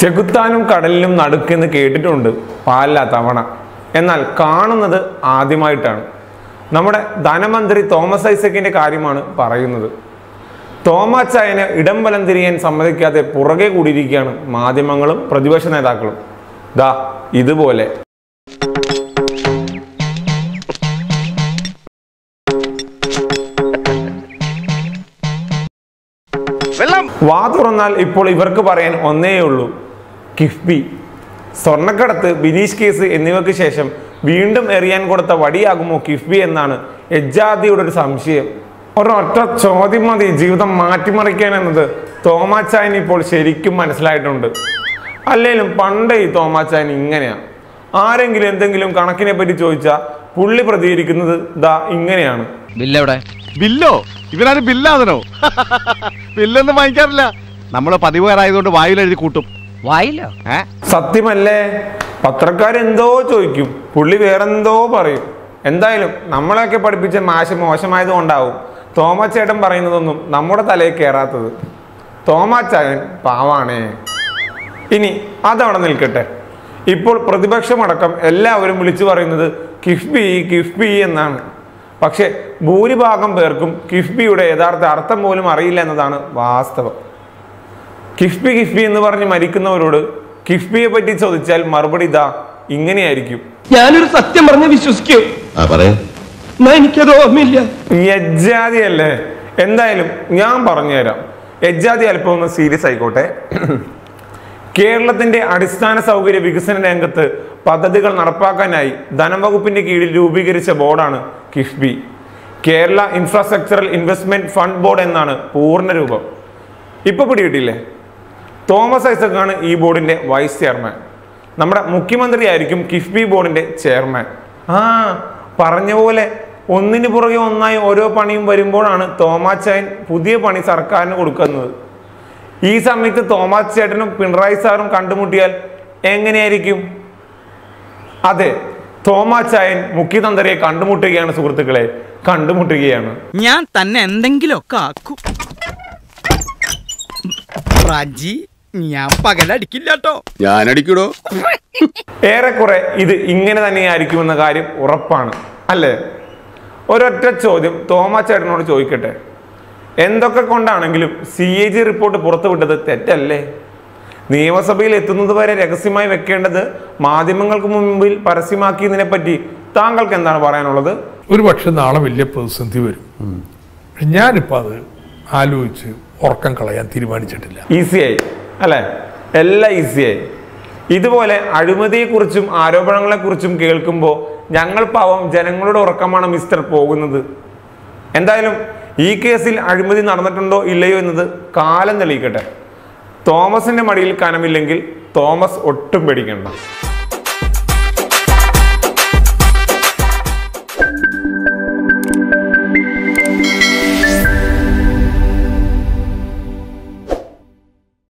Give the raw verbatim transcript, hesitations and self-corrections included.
ചെകുത്താനും കടലിലും നടുക്കെന്ന് കേട്ടിട്ടുണ്ട് പല തവണ, എന്നാൽ കാണുന്നത് ആദ്യമായിട്ടാണ്. നമ്മുടെ ധനമന്ത്രി തോമസ് ഐസക്കിൻ്റെ കാര്യമാണ് പറയുന്നത്. തോമാച്ചായനെ ഇടം വലം തിരിയാൻ സമ്മതിക്കാതെ പുറകെ കൂടിയിരിക്കുകയാണ് മാധ്യമങ്ങളും പ്രതിപക്ഷ നേതാക്കളും. ദാ ഇതുപോലെ വാ തുറന്നാൽ ഇപ്പോൾ ഇവർക്ക് പറയാൻ ഒന്നേ ഉള്ളൂ, കിഫ്ബി. സ്വർണ്ണക്കടത്ത്, ബിനീഷ് കേസ് എന്നിവയ്ക്ക് ശേഷം വീണ്ടും എറിയാൻ കൊടുത്ത വടിയാകുമോ കിഫ്ബി എന്നാണ് എജാദിയുടെ ഒരു സംശയം. ഒരൊറ്റ ചോദ്യം മതി ജീവിതം മാറ്റിമറിക്കാൻ എന്നത് തോമാച്ചായന് ഇപ്പോൾ ശരിക്കും മനസ്സിലായിട്ടുണ്ട്. അല്ലെങ്കിലും പണ്ടേ ഈ തോമാച്ചായൻ ഇങ്ങനെയാണ്. ആരെങ്കിലും എന്തെങ്കിലും കണക്കിനെ പറ്റി ചോദിച്ചാൽ പുള്ളി പ്രതികരിക്കുന്നത് ദാ ഇങ്ങനെയാണ്. ബില്ലോ ഇവരാരും ബില്ലാതനോ ബില്ലൊന്നും വാങ്ങിക്കാറില്ല, നമ്മളെ പതിവുകാരായതുകൊണ്ട് വായിലെഴുതി കൂട്ടും. വായിലോ സത്യമല്ലേ? പത്രക്കാരെന്തോ ചോദിക്കും, പുള്ളി വേറെന്തോ പറയും. എന്തായാലും നമ്മളെയൊക്കെ പഠിപ്പിച്ച മാഷ് മോശമായത് കൊണ്ടാവും തോമാച്ചേട്ടൻ പറയുന്നതൊന്നും നമ്മുടെ തലയിൽ കയറാത്തത്. തോമാച്ചായൻ പാവാണേ. ഇനി അതവിടെ നിൽക്കട്ടെ. ഇപ്പോൾ പ്രതിപക്ഷമടക്കം എല്ലാവരും വിളിച്ചു പറയുന്നത് കിഫ്ബി കിഫ്ബി എന്നാണ്. പക്ഷെ ഭൂരിഭാഗം പേർക്കും കിഫ്ബിയുടെ യഥാർത്ഥ അർത്ഥം പോലും അറിയില്ല എന്നതാണ് വാസ്തവം. കിഫ്ബി കിഫ്ബി എന്ന് പറഞ്ഞ് മരിക്കുന്നവരോട് കിഫ്ബിയെ പറ്റി ചോദിച്ചാൽ മറുപടി ഇതാ ഇങ്ങനെയായിരിക്കും. ഞാനൊരു സത്യം പറഞ്ഞ് വിശ്വസിക്കും. യജ്ജാതി അല്ലേ? എന്തായാലും ഞാൻ പറഞ്ഞുതരാം. യജ്ജാതി അല്പം ഒന്ന് സീരിയസ് ആയിക്കോട്ടെ. കേരളത്തിന്റെ അടിസ്ഥാന സൗകര്യ വികസന രംഗത്ത് പദ്ധതികൾ നടപ്പാക്കാനായി ധനവകുപ്പിന്റെ കീഴിൽ രൂപീകരിച്ച ബോർഡാണ് KIIFB. Kerala infrastructural investment fund board എന്നാണ് പൂർണ്ണ രൂപം. ഇപ്പൊ പിടികിട്ടില്ലേ? തോമസ് ഐസക്കാണ് ഈ ബോർഡിന്റെ വൈസ് ചെയർമാൻ. നമ്മുടെ മുഖ്യമന്ത്രി ആയിരിക്കും കിഫ്ബി ബോർഡിന്റെ ചെയർമാൻ. ആ പറഞ്ഞ പോലെ ഒന്നിന് പുറകെ ഒന്നായി ഓരോ പണിയും വരുമ്പോഴാണ് തോമാച്ചായൻ പുതിയ പണി സർക്കാരിന് കൊടുക്കുന്നത്. ഈ സമയത്ത് തോമാച്ചേട്ടനും പിണറായി സാറും കണ്ടുമുട്ടിയാൽ എങ്ങനെയായിരിക്കും? അതെ, തോമാച്ചായൻ മുഖ്യമന്ത്രിയെ കണ്ടുമുട്ടുകയാണ് സുഹൃത്തുക്കളെ, കണ്ടുമുട്ടുകയാണ്. ഞാൻ തന്നെ എന്തെങ്കിലുമൊക്കെ ആക്കും. ഏറെക്കുറെ ഇത് ഇങ്ങനെ തന്നെയായിരിക്കുമെന്ന കാര്യം ഉറപ്പാണ് അല്ലേ? ഒരൊറ്റ ചോദ്യം തോമാച്ചേട്ടനോട് ചോദിക്കട്ടെ. എന്തൊക്കെ കൊണ്ടാണെങ്കിലും സി എ ജി റിപ്പോർട്ട് പുറത്തുവിട്ടത് തെറ്റല്ലേ? നിയമസഭയിൽ എത്തുന്നത് വരെ രഹസ്യമായി വെക്കേണ്ടത് മാധ്യമങ്ങൾക്ക് മുമ്പിൽ പരസ്യമാക്കിയതിനെ പറ്റി താങ്കൾക്ക് എന്താണ് പറയാനുള്ളത്? ഒരു പക്ഷെ നാളെ വലിയ പ്രതിസന്ധി വരും. ഞാനിപ്പോൾ അത് ആലോചിച്ച് ഉറക്കം കളയാൻ തീരുമാനിച്ചിട്ടില്ല. ഈസിയായി അല്ലേ? എല്ലാം ഈസിയായി. ഇതുപോലെ അഴിമതിയെക്കുറിച്ചും ആരോപണങ്ങളെക്കുറിച്ചും കേൾക്കുമ്പോൾ ഞങ്ങൾ പാവം ജനങ്ങളുടെ ഉറക്കമാണ് മിസ്റ്റർ പോകുന്നത്. എന്തായാലും ഈ കേസിൽ അഴിമതി നടന്നിട്ടുണ്ടോ ഇല്ലയോ എന്നത് കാലം തെളിയിക്കട്ടെ. തോമസിൻ്റെ മടിയിൽ കനമില്ലെങ്കിൽ തോമസ് ഒട്ടും പേടിക്കണ്ട.